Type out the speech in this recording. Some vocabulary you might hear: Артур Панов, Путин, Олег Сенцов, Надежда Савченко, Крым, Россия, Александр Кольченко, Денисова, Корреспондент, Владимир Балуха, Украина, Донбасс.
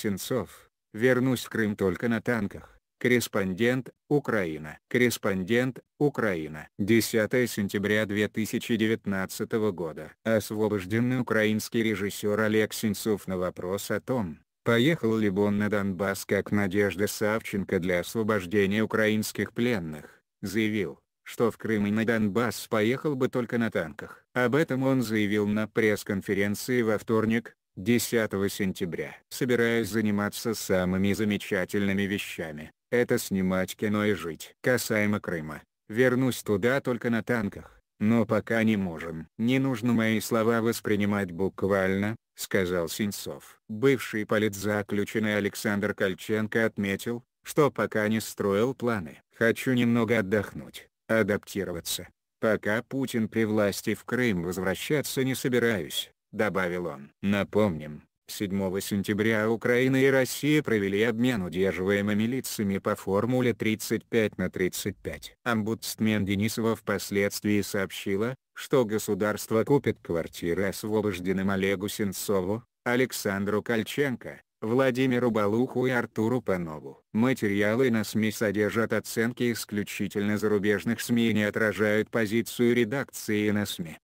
Сенцов, вернусь в Крым только на танках. Корреспондент, Украина. Корреспондент, Украина. 10 сентября 2019 года. Освобожденный украинский режиссер Олег Сенцов на вопрос о том, поехал ли бы он на Донбасс как Надежда Савченко для освобождения украинских пленных, заявил, что в Крым и на Донбасс поехал бы только на танках. Об этом он заявил на пресс-конференции во вторник, 10 сентября. Собираюсь заниматься самыми замечательными вещами. Это снимать кино и жить. Касаемо Крыма, вернусь туда только на танках, но пока не можем. Не нужно мои слова воспринимать буквально, сказал Сенцов. Бывший политзаключенный Александр Кольченко отметил, что пока не строил планы. Хочу немного отдохнуть, адаптироваться. Пока Путин при власти в Крым возвращаться не собираюсь, добавил он. Напомним. 7 сентября Украина и Россия провели обмен удерживаемыми лицами по формуле 35/35. Омбудсмен Денисова впоследствии сообщила, что государство купит квартиры освобожденным Олегу Сенцову, Александру Кольченко, Владимиру Балуху и Артуру Панову. Материалы на СМИ содержат оценки исключительно зарубежных СМИ и не отражают позицию редакции на СМИ.